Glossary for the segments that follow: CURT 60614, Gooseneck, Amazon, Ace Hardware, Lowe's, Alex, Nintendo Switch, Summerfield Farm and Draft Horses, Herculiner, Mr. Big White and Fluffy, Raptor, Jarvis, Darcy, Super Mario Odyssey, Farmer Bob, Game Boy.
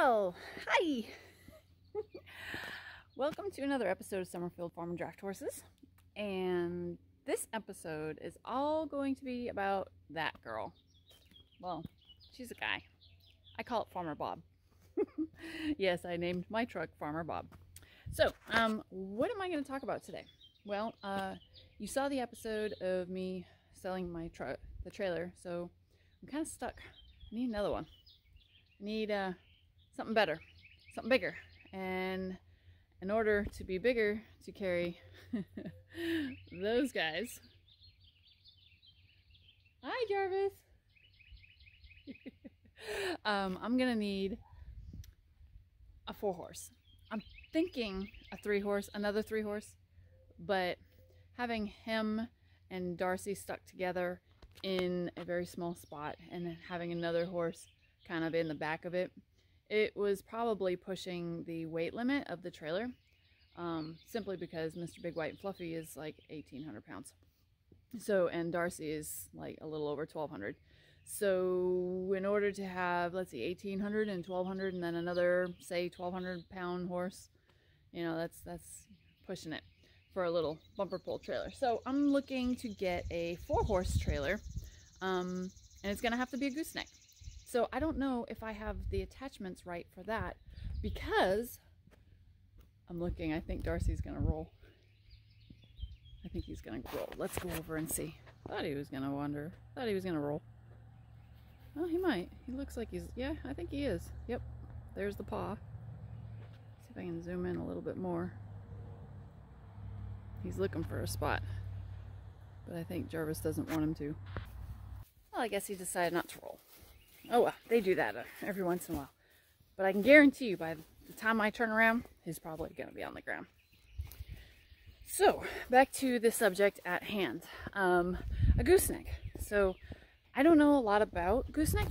Oh, hi! Welcome to another episode of Summerfield Farm and Draft Horses. And this episode is all going to be about that girl. Well, she's a guy. I call it Farmer Bob. Yes, I named my truck Farmer Bob. So, what am I going to talk about today? Well, you saw the episode of me selling my truck, the trailer, so I'm kind of stuck. I need another one. I need something better, something bigger. And in order to be bigger, to carry those guys. Hi, Jarvis. I'm going to need a 4-horse. I'm thinking a 3-horse, another 3-horse, but having him and Darcy stuck together in a very small spot and then having another horse kind of in the back of it, it was probably pushing the weight limit of the trailer, simply because Mr. Big White and Fluffy is like 1,800 pounds. So, and Darcy is like a little over 1,200. So in order to have, let's see, 1,800 and 1,200 and then another, say, 1,200 pound horse, you know, that's pushing it for a little bumper pull trailer. So I'm looking to get a 4-horse trailer, and it's going to have to be a gooseneck. So I don't know if I have the attachments right for that, because I'm looking. I think Darcy's going to roll. I think he's going to roll. Let's go over and see. Thought he was going to wander. Thought he was going to roll. Oh, he might. He looks like he's, yeah, I think he is. Yep. There's the paw. Let's see if I can zoom in a little bit more. He's looking for a spot, but I think Jarvis doesn't want him to. Well, I guess he decided not to roll. Oh well, they do that every once in a while. But I can guarantee you by the time I turn around, he's probably going to be on the ground. So, back to the subject at hand. A gooseneck. So, I don't know a lot about gooseneck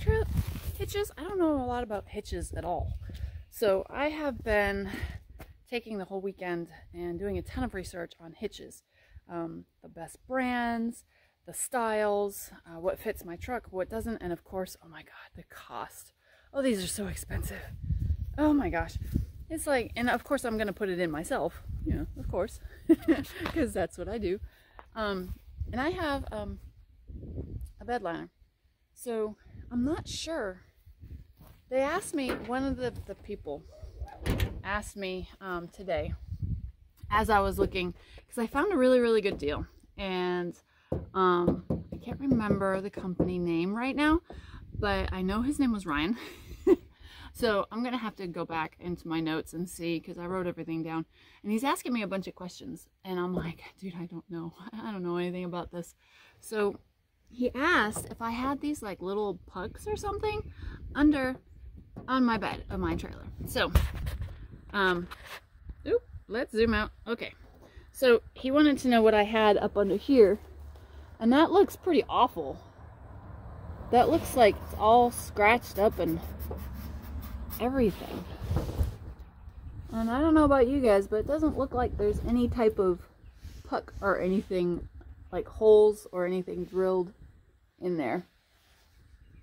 hitches. I don't know a lot about hitches at all. So, I have been taking the whole weekend and doing a ton of research on hitches. The best brands, the styles, what fits my truck, what doesn't, and of course, oh my god, the cost. Oh, these are so expensive. Oh my gosh. It's like, and of course I'm gonna put it in myself, you know, of course, because that's what I do. And I have a bed liner. So I'm not sure. They asked me, one of the people asked me today, as I was looking, because I found a really, really good deal. And I can't remember the company name right now, but I know his name was Ryan. So I'm gonna have to go back into my notes and see, because I wrote everything down, and he's asking me a bunch of questions and I'm like, dude, I don't know anything about this. So he asked if I had these like little pucks or something on my bed of my trailer. So oop, let's zoom out. Okay, so he wanted to know what I had up under here. And that looks pretty awful. That looks like it's all scratched up and everything. And I don't know about you guys, but it doesn't look like there's any type of puck or anything, like holes or anything drilled in there.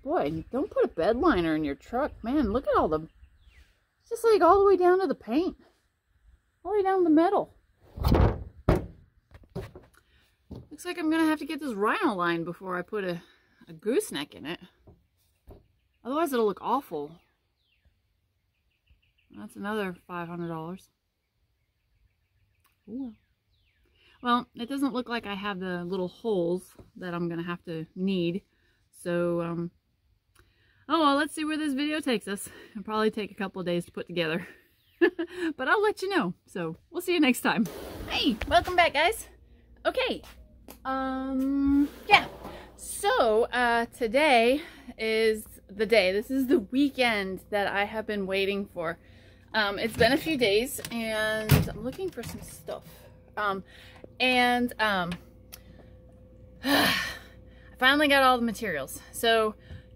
Boy, don't put a bed liner in your truck. Man, look at all the... It's just like all the way down to the paint. All the way down to the metal. Looks like I'm going to have to get this rhino line before I put a gooseneck in it. Otherwise it'll look awful. That's another $500. Ooh. Well, it doesn't look like I have the little holes that I'm going to have to need. So, oh well, let's see where this video takes us. It'll probably take a couple of days to put together. But I'll let you know. So, we'll see you next time. Hey, welcome back, guys. Okay. Yeah, so today is the day. This is the weekend that I have been waiting for. It's been a few days and I'm looking for some stuff. I finally got all the materials. So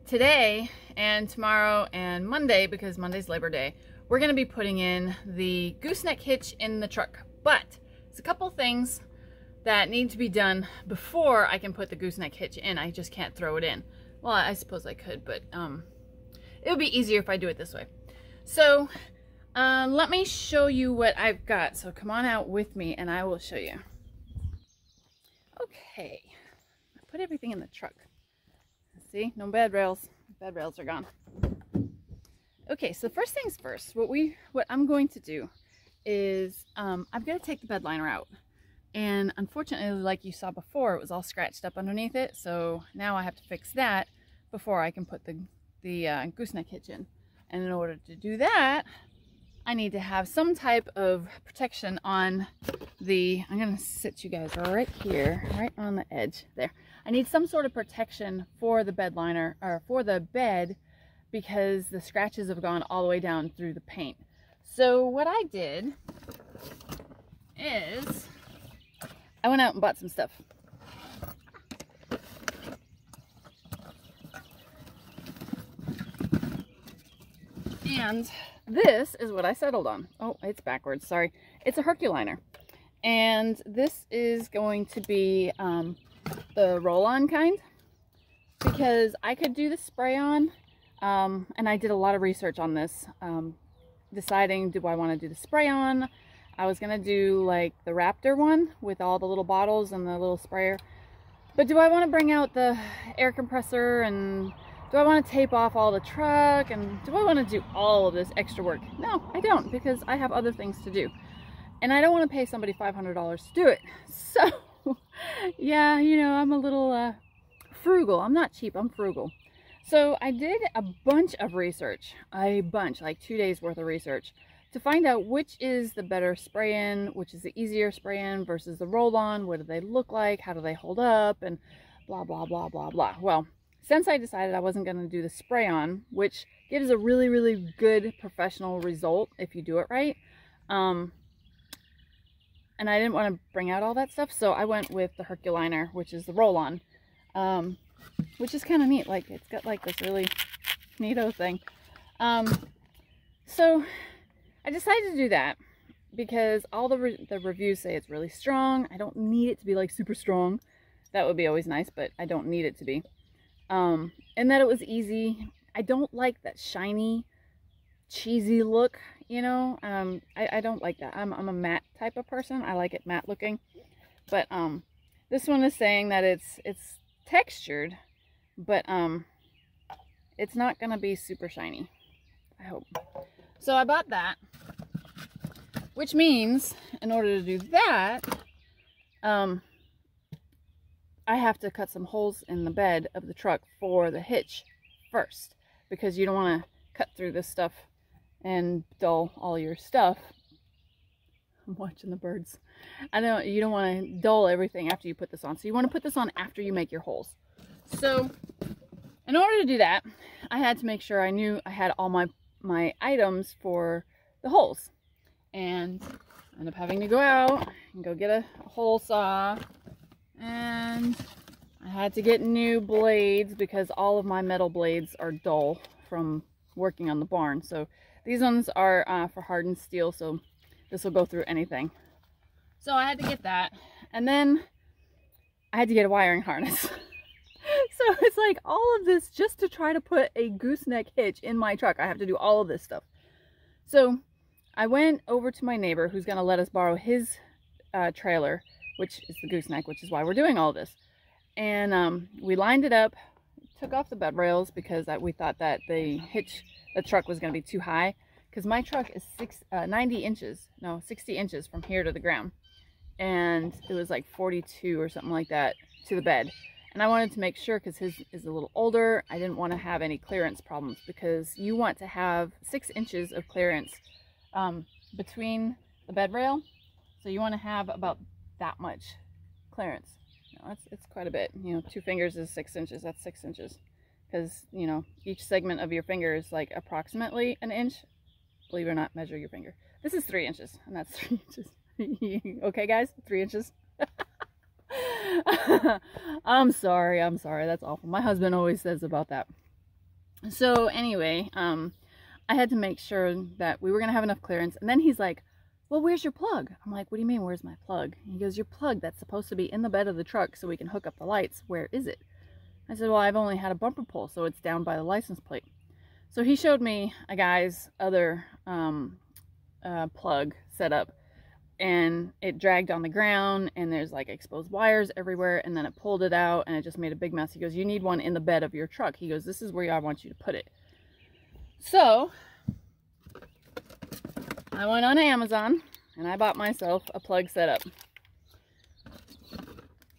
today and tomorrow and Monday, because Monday's Labor Day, we're going to be putting in the gooseneck hitch in the truck. But there's a couple things that need to be done before I can put the gooseneck hitch in. I just can't throw it in. Well, I suppose I could, but it would be easier if I do it this way. So let me show you what I've got. So come on out with me and I will show you. Okay, I put everything in the truck. See, no bed rails. Bed rails are gone. Okay, so first things first, what I'm going to do is I'm going to take the bed liner out. And unfortunately, like you saw before, it was all scratched up underneath it. So now I have to fix that before I can put the gooseneck hitch in. And in order to do that, I need to have some type of protection on the, I'm going to sit you guys right here, right on the edge there. I need some sort of protection for the bed liner, or for the bed, because the scratches have gone all the way down through the paint. So what I did is I went out and bought some stuff. And this is what I settled on. Oh, it's backwards, sorry. It's a Herculiner. And this is going to be the roll-on kind, because I could do the spray-on, and I did a lot of research on this, deciding, do I want to do the spray-on? I was going to do like the Raptor one with all the little bottles and the little sprayer. But do I want to bring out the air compressor, and do I want to tape off all the truck, and do I want to do all of this extra work? No, I don't, because I have other things to do. And I don't want to pay somebody $500 to do it. So, yeah, you know, I'm a little frugal. I'm not cheap, I'm frugal. So I did a bunch of research, like 2 days worth of research, to find out which is the better spray-in, which is the easier spray-in versus the roll-on, what do they look like, how do they hold up, and blah, blah, blah, blah, blah. Well, since I decided I wasn't going to do the spray-on, which gives a really, really good professional result if you do it right, and I didn't want to bring out all that stuff, so I went with the Herculiner, which is the roll-on, which is kind of neat. Like, it's got like this really neato thing. So I decided to do that because all the reviews say it's really strong. I don't need it to be like super strong. That would be always nice, but I don't need it to be. And that it was easy. I don't like that shiny, cheesy look, you know. I don't like that. I'm a matte type of person. I like it matte looking. But this one is saying that it's textured, but it's not gonna be super shiny, I hope. So I bought that, which means in order to do that, I have to cut some holes in the bed of the truck for the hitch first, because you don't want to cut through this stuff and dull all your stuff. I'm watching the birds. You don't want to dull everything after you put this on. So you want to put this on after you make your holes. So in order to do that, I had to make sure I knew I had all my items for the holes, and I end up having to go out and go get a hole saw. And I had to get new blades because all of my metal blades are dull from working on the barn. So these ones are for hardened steel, so this will go through anything. So I had to get that. And then I had to get a wiring harness. So it's like all of this just to try to put a gooseneck hitch in my truck. I have to do all of this stuff. So I went over to my neighbor who's going to let us borrow his trailer, which is the gooseneck, which is why we're doing all this. And we lined it up, took off the bed rails because we thought that the truck was going to be too high. Because my truck is 60 inches from here to the ground. And it was like 42 or something like that to the bed. And I wanted to make sure, because his is a little older, I didn't want to have any clearance problems, because you want to have 6 inches of clearance between the bed rail. So you want to have about that much clearance. No, it's quite a bit, you know. 2 fingers is 6 inches. That's 6 inches, because, you know, each segment of your finger is like approximately an inch. Believe it or not, measure your finger. This is 3 inches, and that's 3 inches. Okay guys, 3 inches. I'm sorry, that's awful. My husband always says about that. So anyway, I had to make sure that we were gonna have enough clearance. And then he's like, well, where's your plug? I'm like, what do you mean, where's my plug? And he goes, your plug that's supposed to be in the bed of the truck so we can hook up the lights, where is it? I said, well, I've only had a bumper pull, so it's down by the license plate. So he showed me a guy's other plug setup, and it dragged on the ground and there's like exposed wires everywhere, and then it pulled it out and it just made a big mess. He goes, you need one in the bed of your truck. He goes, this is where I want you to put it. So I went on Amazon and I bought myself a plug setup,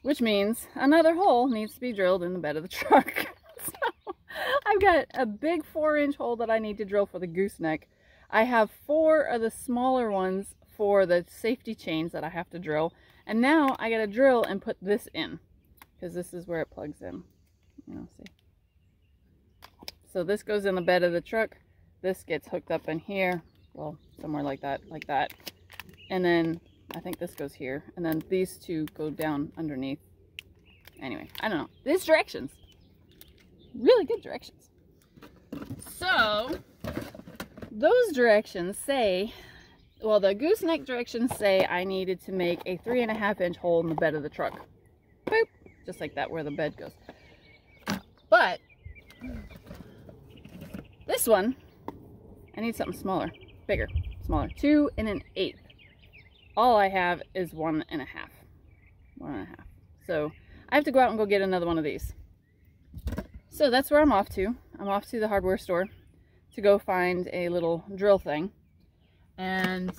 which means another hole needs to be drilled in the bed of the truck. So I've got a big 4-inch hole that I need to drill for the gooseneck. I have 4 of the smaller ones for the safety chains that I have to drill, and now I gotta drill and put this in because this is where it plugs in. You know, see. So this goes in the bed of the truck. This gets hooked up in here, well, somewhere like that, and then I think this goes here, and then these two go down underneath. Anyway, I don't know. These directions, really good directions. So those directions say, well, the gooseneck directions say I needed to make a 3.5-inch hole in the bed of the truck. Boop, just like that, where the bed goes. But this one, I need something smaller, bigger, smaller, 2 1/8. All I have is 1.5. 1.5. So I have to go out and go get another one of these. So that's where I'm off to. I'm off to the hardware store to go find a little drill thing. And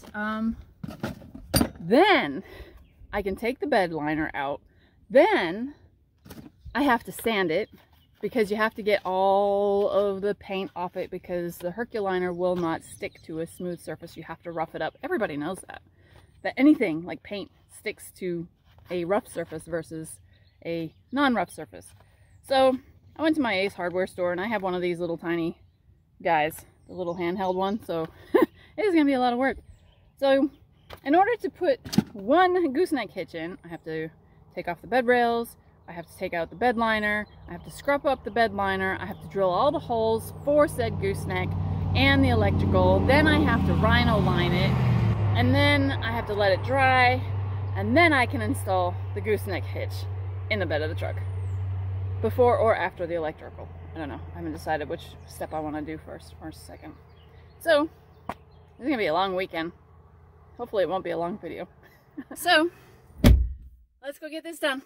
then I can take the bed liner out. Then I have to sand it because you have to get all of the paint off it because the Herculiner will not stick to a smooth surface. You have to rough it up. Everybody knows that. That anything like paint sticks to a rough surface versus a non-rough surface. So I went to my Ace Hardware store, and I have one of these little tiny guys, the little handheld one, so it is going to be a lot of work. So in order to put one gooseneck hitch in, I have to take off the bed rails, I have to take out the bed liner, I have to scrub up the bed liner, I have to drill all the holes for said gooseneck and the electrical, then I have to rhino line it, and then I have to let it dry, and then I can install the gooseneck hitch in the bed of the truck. Before or after the electrical. I don't know. I haven't decided which step I want to do first or second. So it's going to be a long weekend. Hopefully it won't be a long video. So let's go get this done.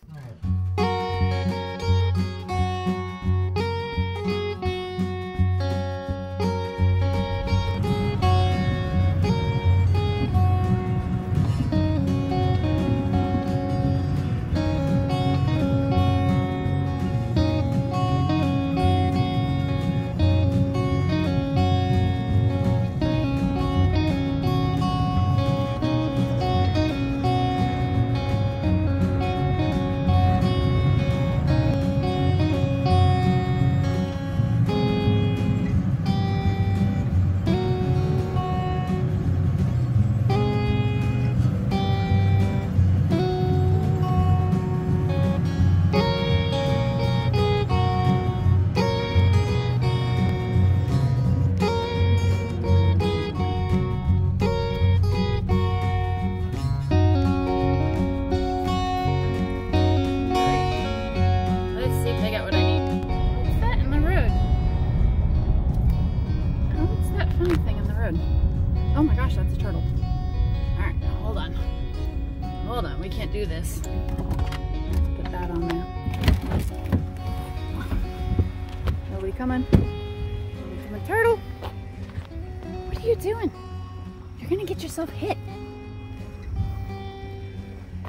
Hit.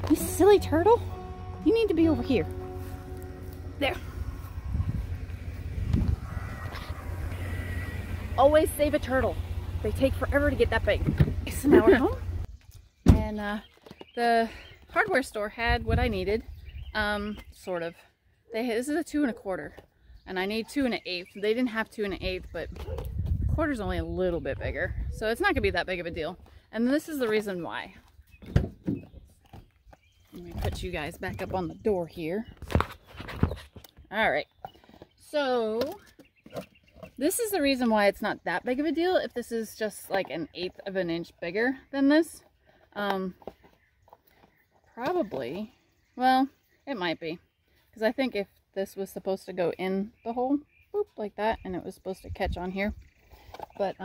You silly turtle. You need to be over here. There. Always save a turtle. They take forever to get that big. So now we're home. And the hardware store had what I needed. Sort of. This is a 2 1/4. And I need 2 1/8. They didn't have 2 1/8, but the quarter's only a little bit bigger. So it's not going to be that big of a deal. And this is the reason why. Let me put you guys back up on the door here. All right. So this is the reason why it's not that big of a deal. If this is just like 1/8 of an inch bigger than this, probably, well, it might be. Because I think if this was supposed to go in the hole, boop, like that, and it was supposed to catch on here, But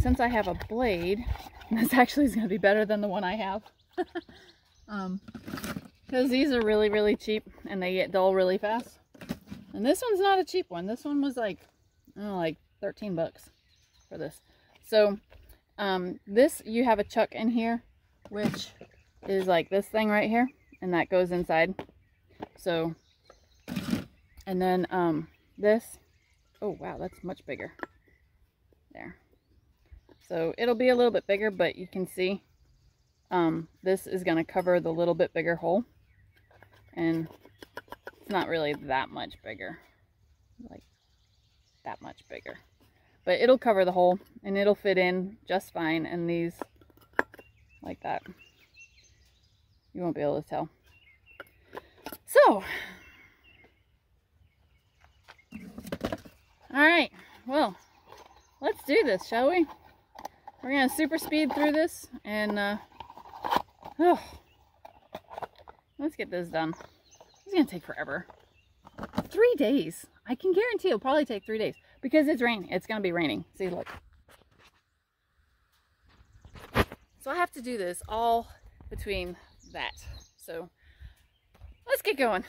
since I have a blade, this actually is going to be better than the one I have. Because these are really, really cheap and they get dull really fast. And this one's not a cheap one. This one was like, I don't know, like 13 bucks for this. So this, you have a chuck in here, which is like this thing right here, and that goes inside. So, and then this, oh wow, that's much bigger there. So it'll be a little bit bigger, but you can see this is going to cover the little bit bigger hole, and it's not really that much bigger, like that much bigger, but it'll cover the hole and it'll fit in just fine. And these like that, you won't be able to tell. So, all right, well, let's do this, shall we? We're going to super speed through this, and let's get this done. It's going to take forever. 3 days. I can guarantee it'll probably take 3 days because it's raining. It's going to be raining. See, look. So I have to do this all between that. So let's get going.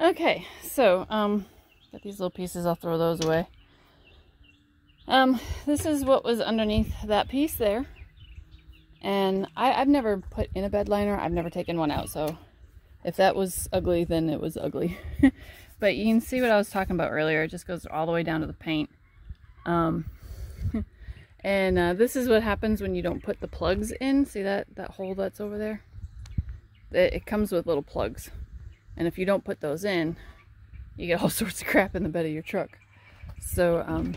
Okay, so, got these little pieces, I'll throw those away. This is what was underneath that piece there. And I've never put in a bed liner, I've never taken one out, so if that was ugly, then it was ugly. But you can see what I was talking about earlier, it just goes all the way down to the paint. And this is what happens when you don't put the plugs in, see that hole that's over there? It comes with little plugs. And if you don't put those in, you get all sorts of crap in the bed of your truck. So,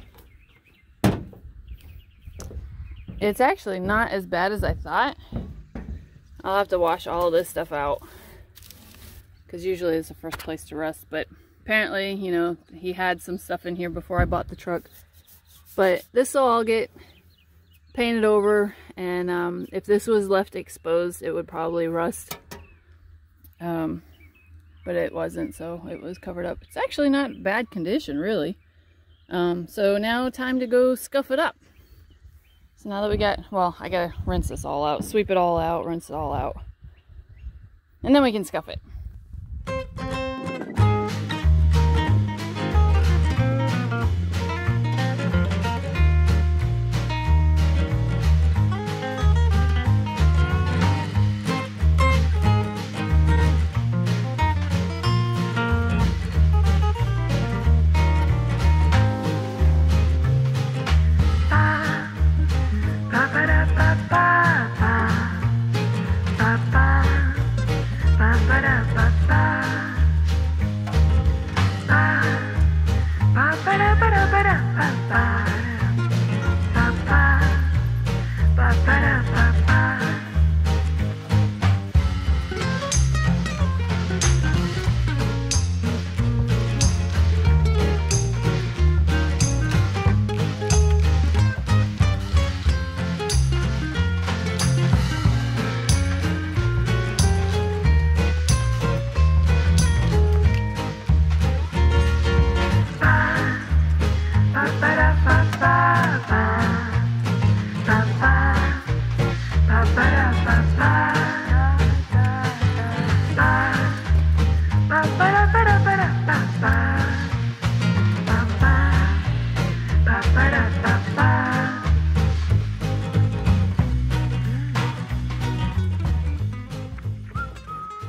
it's actually not as bad as I thought. I'll have to wash all of this stuff out, because usually it's the first place to rust. But apparently, you know, he had some stuff in here before I bought the truck. But this will all get painted over. And if this was left exposed, it would probably rust. But it wasn't, so it was covered up. It's actually not bad condition, really. So now time to go scuff it up. So now that we got, well, I gotta rinse this all out, sweep it all out, rinse it all out. And then we can scuff it.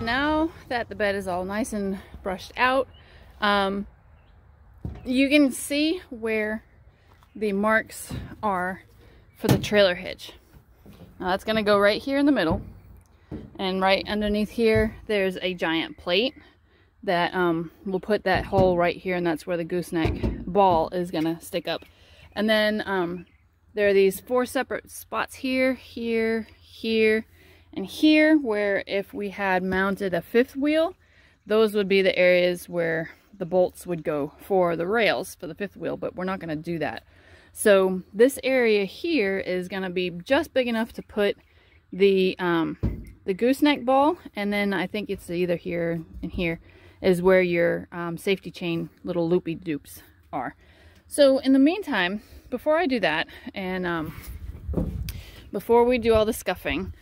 Now that the bed is all nice and brushed out, you can see where the marks are for the trailer hitch. Now that's going to go right here in the middle, and right underneath here there's a giant plate that will put that hole right here, and that's where the gooseneck ball is going to stick up. And then there are these four separate spots here, here, here, and here, where if we had mounted a fifth wheel, those would be the areas where the bolts would go for the rails for the fifth wheel, but we're not going to do that. So this area here is going to be just big enough to put the gooseneck ball, and then I think it's either here and here is where your safety chain little loopy doops are. So in the meantime, before I do that, and before we do all the scuffing,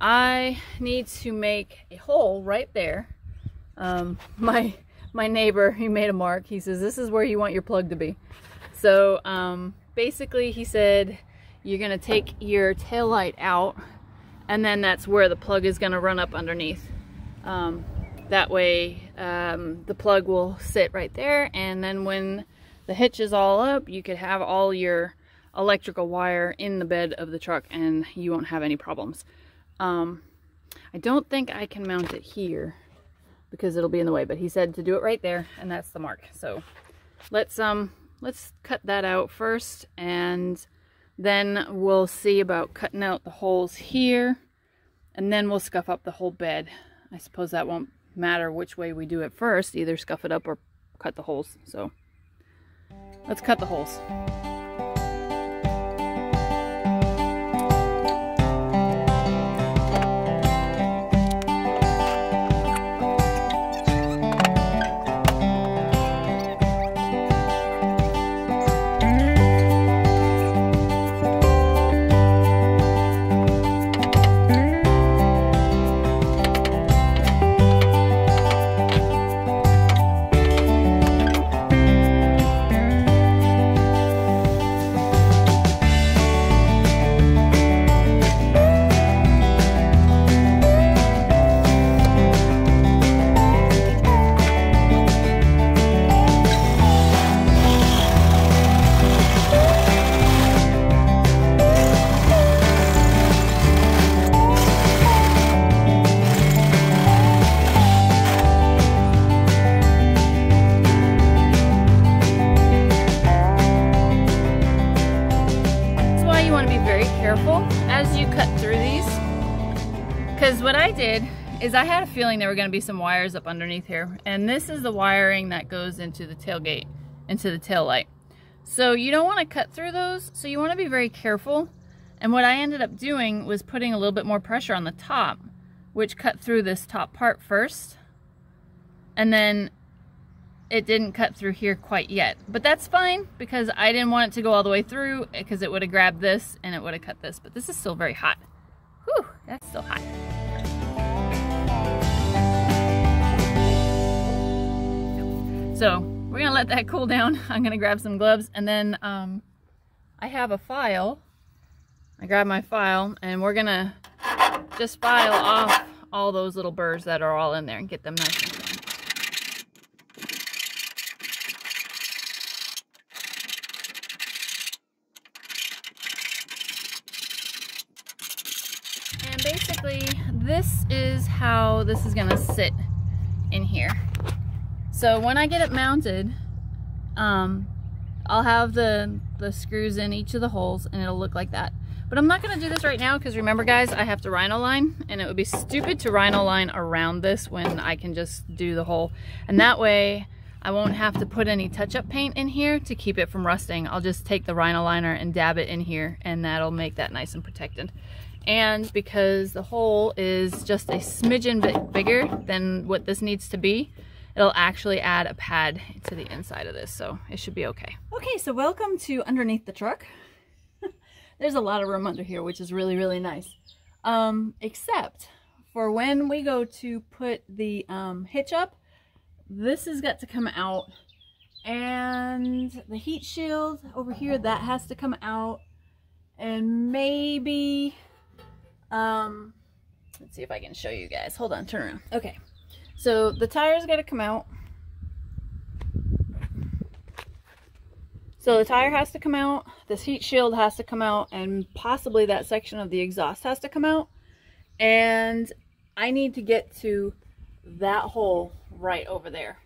I need to make a hole right there. My neighbor, he made a mark. He says, this is where you want your plug to be. So basically he said, you're gonna take your tail light out, and then that's where the plug is gonna run up underneath. That way the plug will sit right there, and then when the hitch is all up, you could have all your electrical wire in the bed of the truck and you won't have any problems. I don't think I can mount it here because it'll be in the way, but he said to do it right there, and that's the mark. So let's cut that out first, and then we'll see about cutting out the holes here, and then we'll scuff up the whole bed. I suppose that won't matter which way we do it first, either scuff it up or cut the holes. So let's cut the holes. As you cut through these, because what I did is I had a feeling there were going to be some wires up underneath here, and this is the wiring that goes into the tailgate, into the tail light. So you don't want to cut through those, so you want to be very careful. And what I ended up doing was putting a little bit more pressure on the top, which cut through this top part first, and then it didn't cut through here quite yet, but that's fine because I didn't want it to go all the way through, because it would have grabbed this and it would have cut this, but this is still very hot. Whew, that's still hot. So we're gonna let that cool down. I'm gonna grab some gloves, and then I have a file. I grab my file, and we're gonna just file off all those little burrs that are all in there and get them nice and clean. Basically, this is how this is going to sit in here. So when I get it mounted, I'll have the screws in each of the holes and it'll look like that. But I'm not gonna do this right now because remember guys, I have to rhino line, and it would be stupid to rhino line around this when I can just do the hole. And that way I won't have to put any touch-up paint in here to keep it from rusting. I'll just take the rhino liner and dab it in here, and that'll make that nice and protected. And because the hole is just a smidgen bit bigger than what this needs to be, it'll actually add a pad to the inside of this, so it should be okay. Okay, so welcome to underneath the truck. There's a lot of room under here, which is really, really nice. Except for when we go to put the hitch up, this has got to come out, and the heat shield over here, that has to come out, and maybe, let's see if I can show you guys. Hold on, turn around. Okay, so the tire's got to come out. So the tire has to come out, this heat shield has to come out, and possibly that section of the exhaust has to come out. And I need to get to that hole right over there.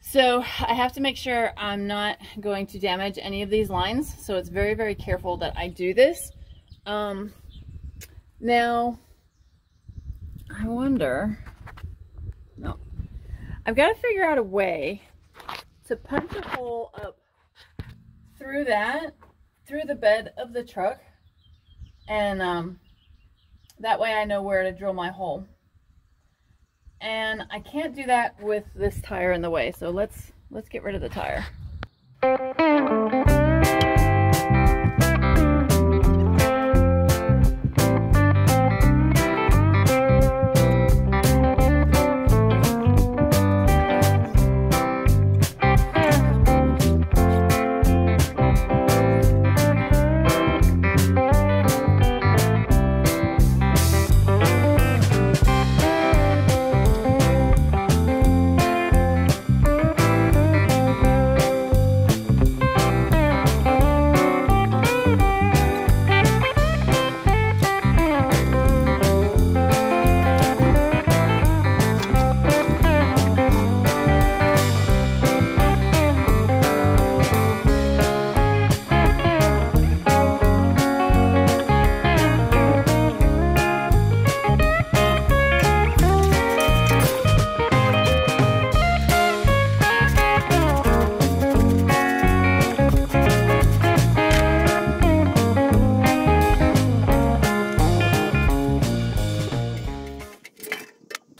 So I have to make sure I'm not going to damage any of these lines. So it's very, very careful that I do this. Now, I wonder, no, I've got to figure out a way to punch a hole up through that, through the bed of the truck, and that way I know where to drill my hole. And I can't do that with this tire in the way, so let's get rid of the tire.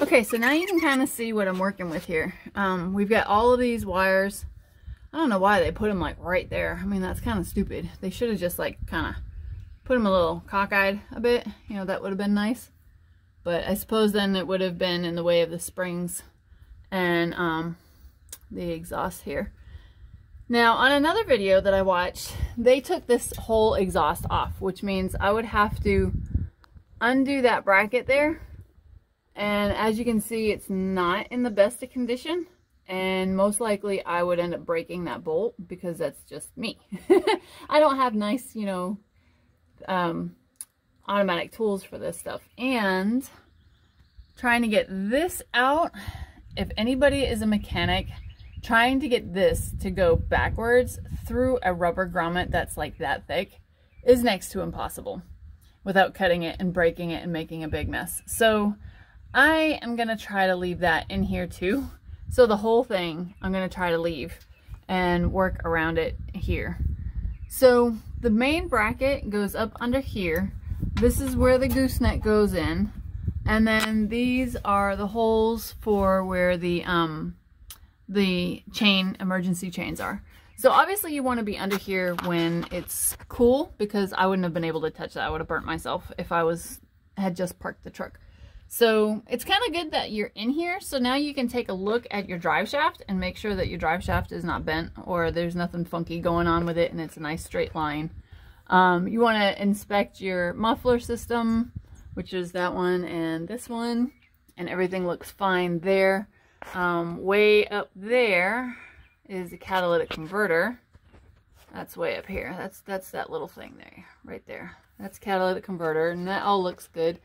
Okay, so now you can kind of see what I'm working with here. We've got all of these wires. I don't know why they put them like right there. I mean, that's kind of stupid. They should have just like kind of put them a little cockeyed a bit. You know, that would have been nice. But I suppose then it would have been in the way of the springs and the exhaust here. Now, on another video that I watched, they took this whole exhaust off, which means I would have to undo that bracket there. And as you can see, it's not in the best of condition, and most likely I would end up breaking that bolt because that's just me. I don't have nice, you know, automatic tools for this stuff. And trying to get this out, if anybody is a mechanic, trying to get this to go backwards through a rubber grommet that's like that thick is next to impossible without cutting it and breaking it and making a big mess. So I am gonna try to leave that in here too. So the whole thing I'm gonna try to leave and work around it here. So the main bracket goes up under here. This is where the gooseneck goes in. And then these are the holes for where the chain, emergency chains are. So obviously you wanna be under here when it's cool, because I wouldn't have been able to touch that. I would have burnt myself if I had just parked the truck. So it's kind of good that you're in here. So now you can take a look at your drive shaft and make sure that your drive shaft is not bent or there's nothing funky going on with it and it's a nice straight line. You want to inspect your muffler system, which is that one and this one, and everything looks fine there. Way up there is the catalytic converter. That's way up here. That's that little thing there, right there. That's catalytic converter, and that all looks good.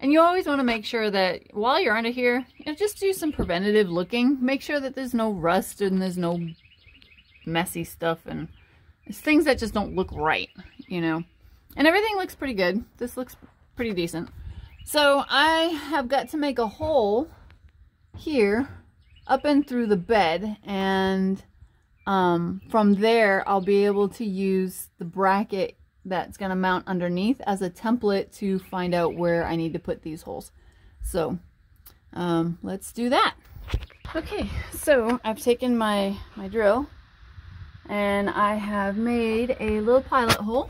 And you always want to make sure that while you're under here, you know, just do some preventative looking. Make sure that there's no rust and there's no messy stuff, and it's things that just don't look right, you know. And everything looks pretty good. This looks pretty decent. So I have got to make a hole here up and through the bed, and from there I'll be able to use the bracket that's going to mount underneath as a template to find out where I need to put these holes. So let's do that. Okay, so I've taken my drill and I have made a little pilot hole.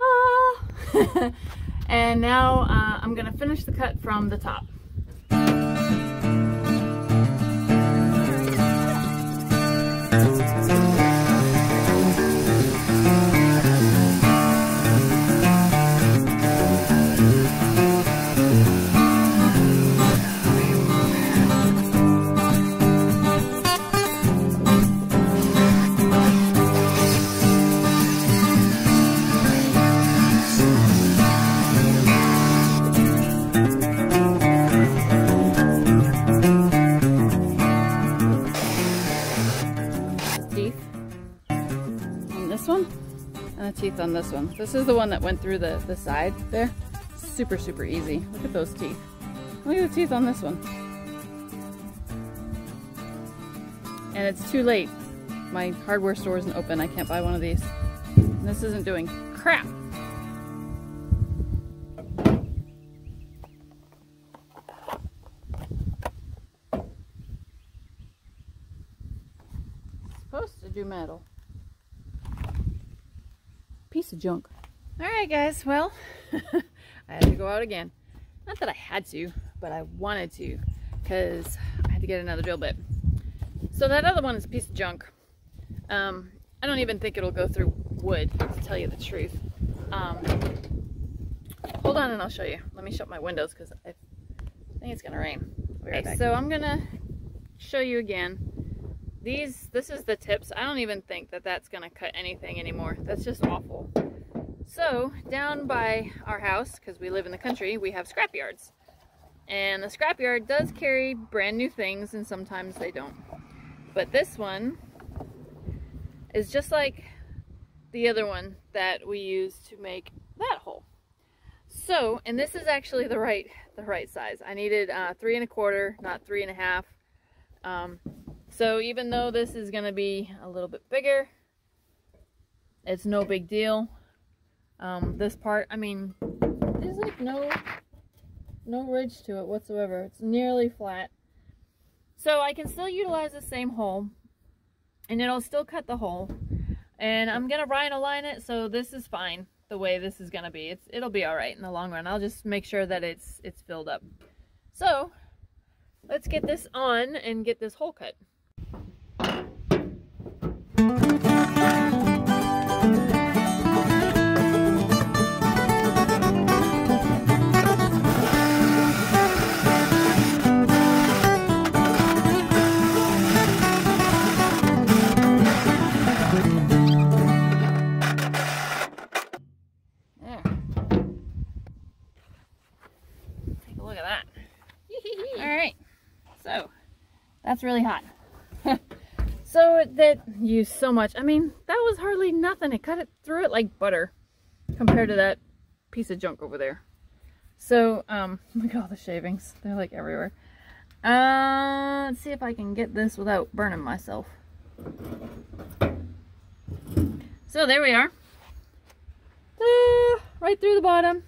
Ah! And now I'm going to finish the cut from the top. Teeth on this one. This is the one that went through the side there. Super, super easy. Look at those teeth. Look at the teeth on this one. And it's too late. My hardware store isn't open. I can't buy one of these. This isn't doing crap. It's supposed to do metal. Piece of junk. Alright guys, well, I had to go out again. Not that I had to, but I wanted to, because I had to get another drill bit. So that other one is a piece of junk. I don't even think it'll go through wood, to tell you the truth. Hold on and I'll show you. Let me shut my windows because I think it's gonna rain. Okay, so I'm gonna show you again. This is the tips. I don't even think that that's going to cut anything anymore. That's just awful. So down by our house, because we live in the country, we have scrap yards. And the scrap yard does carry brand new things, and sometimes they don't. But this one is just like the other one that we used to make that hole. So, and this is actually the right size. I needed 3 1/4, not 3 1/2. So even though this is going to be a little bit bigger, it's no big deal. This part, I mean, there's like no ridge to it whatsoever. It's nearly flat. So I can still utilize the same hole, and it'll still cut the hole. And I'm going to rhino align it, so this is fine the way this is going to be. It'll be alright in the long run. I'll just make sure that it's filled up. So let's get this on and get this hole cut. That's really hot. So that used so much. I mean, that was hardly nothing. It cut it through it like butter compared to that piece of junk over there. So, look at all the shavings. They're like everywhere. Let's see if I can get this without burning myself. So there we are. Right through the bottom.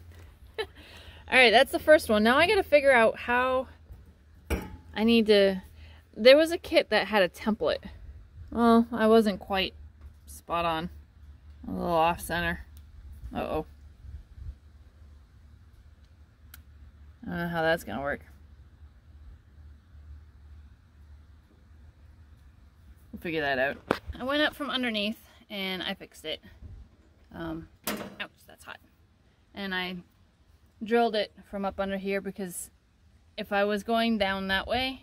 Alright, that's the first one. Now I gotta figure out how I need to... There was a kit that had a template. Well, I wasn't quite spot on. A little off center. Uh-oh. I don't know how that's gonna work. We'll figure that out. I went up from underneath and I fixed it. Ouch, that's hot. And I drilled it from up under here because if I was going down that way,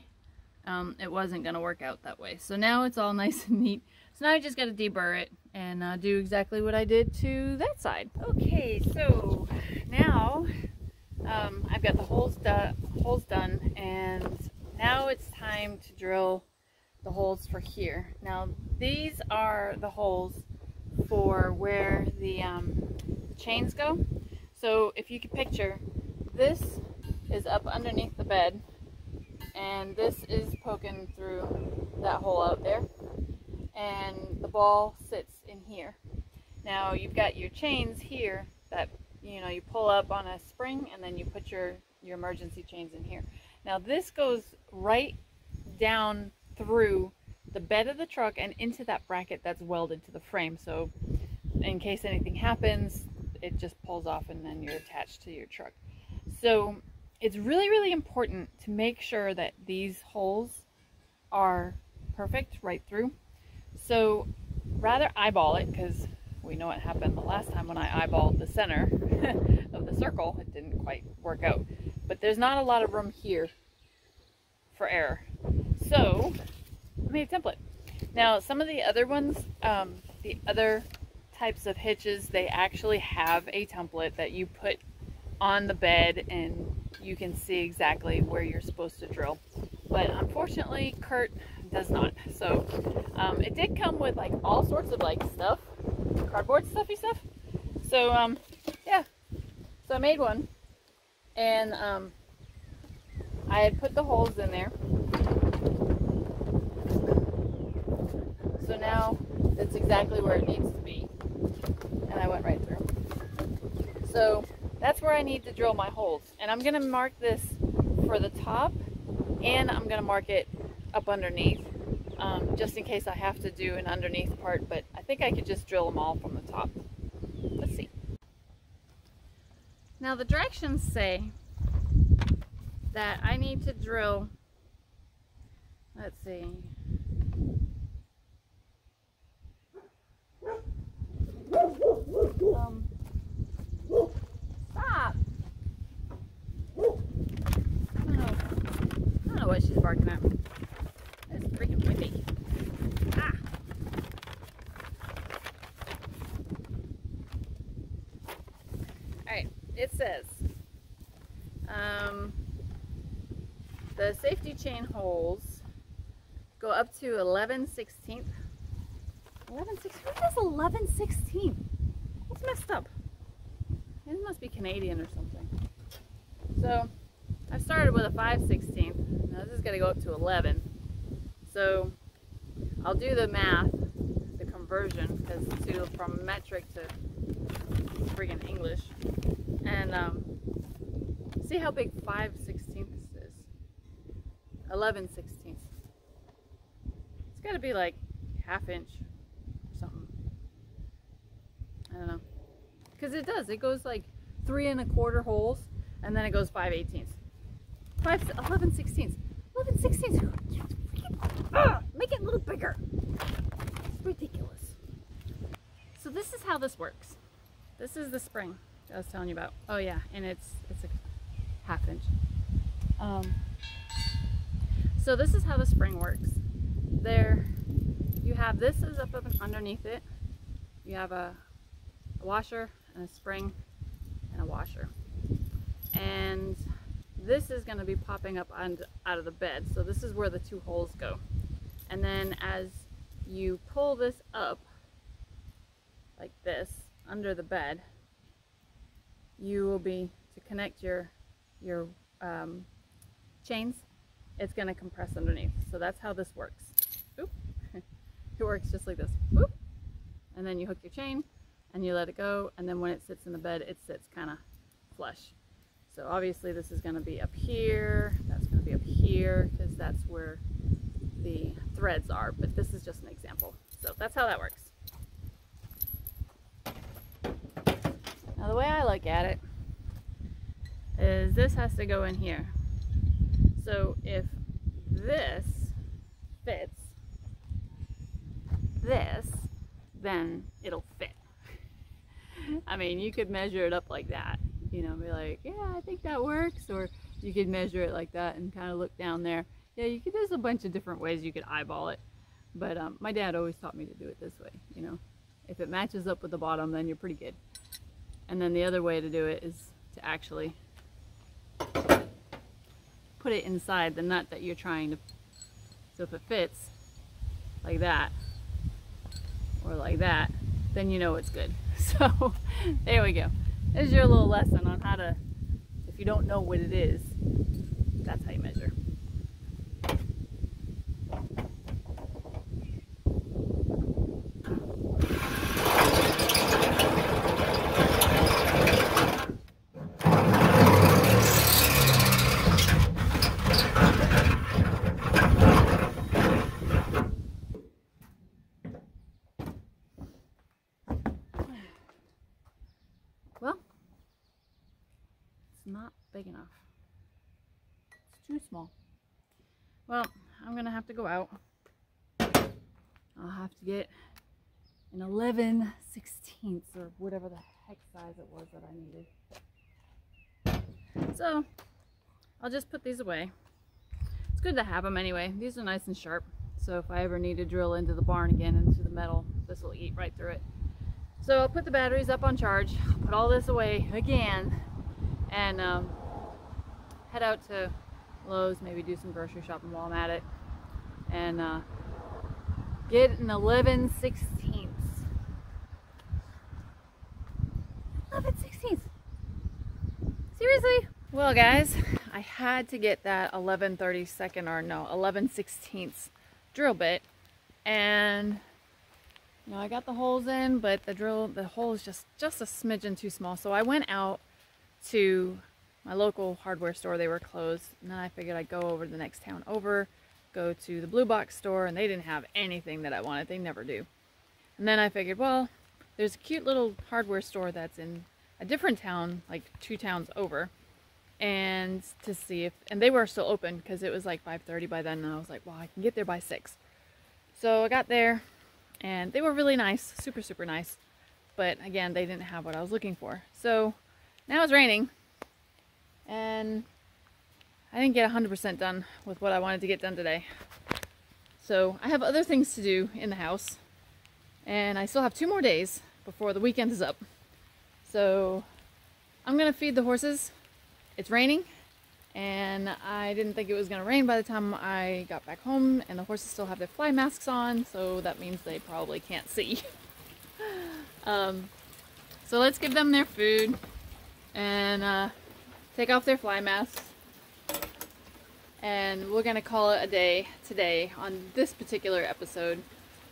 it wasn't going to work out that way. So now it's all nice and neat. So now I just got to deburr it and do exactly what I did to that side. Okay, so now I've got the holes done, and now it's time to drill the holes for here. Now these are the holes for where the chains go. So if you could picture, this is up underneath the bed and this is poking through that hole out there, and the ball sits in here. Now you've got your chains here that, you know, you pull up on a spring and then you put your emergency chains in here. Now this goes right down through the bed of the truck and into that bracket that's welded to the frame, so in case anything happens it just pulls off and then you're attached to your truck. So it's really important to make sure that these holes are perfect right through. So rather eyeball it, because we know what happened the last time when I eyeballed the center of the circle, it didn't quite work out. But there's not a lot of room here for error, so I made a template. Now some of the other ones, the other types of hitches, they actually have a template that you put on the bed and you can see exactly where you're supposed to drill. But unfortunately Kurt does not, so it did come with like all sorts of like stuff, cardboard stuffy stuff. So yeah, so I made one and I had put the holes in there. So now it's exactly where it needs to be and I went right through. So that's where I need to drill my holes, and I'm gonna mark this for the top and I'm gonna mark it up underneath, just in case I have to do an underneath part, but I think I could just drill them all from the top. Let's see. Now the directions say that I need to drill, let's see, stop! I don't know what she's barking at. It's freaking windy. Ah! Alright, it says the safety chain holes go up to 11/16. 11/16? What is 11/16? That's messed up. It must be Canadian or something. So I started with a 5/16. Now this is going to go up to 11. So I'll do the math, the conversion, because from metric to friggin' English, and see how big 5/16 is. 11/16. It's got to be like half inch or something. I don't know. Because it does. It goes like 3 1/4 holes, and then it goes 5/18. 11/16. 11/16. Make it a little bigger. It's ridiculous. So this is how this works. This is the spring I was telling you about. Oh yeah, and it's a half inch. So this is how the spring works. There, you have this is up underneath it. You have a washer and a spring and a washer, and this is going to be popping up out of the bed. So this is where the two holes go, and then as you pull this up like this under the bed, you will be to connect your chains. It's going to compress underneath. So that's how this works. Oop. It works just like this. Oop. And then you hook your chain and you let it go, and then when it sits in the bed it sits kind of flush. So obviously this is going to be up here, that's going to be up here, because that's where the threads are, but this is just an example. So that's how that works. Now the way I look at it is this has to go in here. So if this fits this, then it'll fit. I mean, you could measure it up like that, you know, be like, yeah, I think that works. Or you could measure it like that and kind of look down there. Yeah, you could, there's a bunch of different ways you could eyeball it. But my dad always taught me to do it this way, you know. If it matches up with the bottom, then you're pretty good. And then the other way to do it is to actually put it inside the nut that you're trying to, so if it fits, like that, or like that, then you know it's good. So there we go. There's your little lesson on how to, if you don't know what it is, that's how you measure. Big enough. It's too small. Well, I'm gonna have to go out. I'll have to get an 11/16 or whatever the heck size it was that I needed. So I'll just put these away. It's good to have them anyway. These are nice and sharp. So if I ever need to drill into the barn again, into the metal, this will eat right through it. So I'll put the batteries up on charge. I'll put all this away again. And head out to Lowe's, maybe do some grocery shopping while I'm at it, and get an 11/16. 11/16. Seriously? Well, guys, I had to get that 11/32 or no 11/16 drill bit, and you know I got the holes in, but the hole is just a smidgen too small. So I went out to my local hardware store. They were closed, and then I figured I'd go over to the next town over, go to the Blue Box store, and they didn't have anything that I wanted. They never do. And then I figured, well, there's a cute little hardware store that's in a different town, like 2 towns over, and to see if, and they were still open because it was like 5:30 by then, and I was like, well, I can get there by 6. So I got there, and they were really nice, super, super nice, but again, they didn't have what I was looking for. So now it's raining, and I didn't get 100% done with what I wanted to get done today. So I have other things to do in the house, and I still have 2 more days before the weekend is up. So I'm gonna feed the horses. It's raining, and I didn't think it was gonna rain by the time I got back home, and the horses still have their fly masks on, so that means they probably can't see. So let's give them their food and take off their fly masks, and we're gonna call it a day today on this particular episode,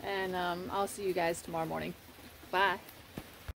and I'll see you guys tomorrow morning. Bye.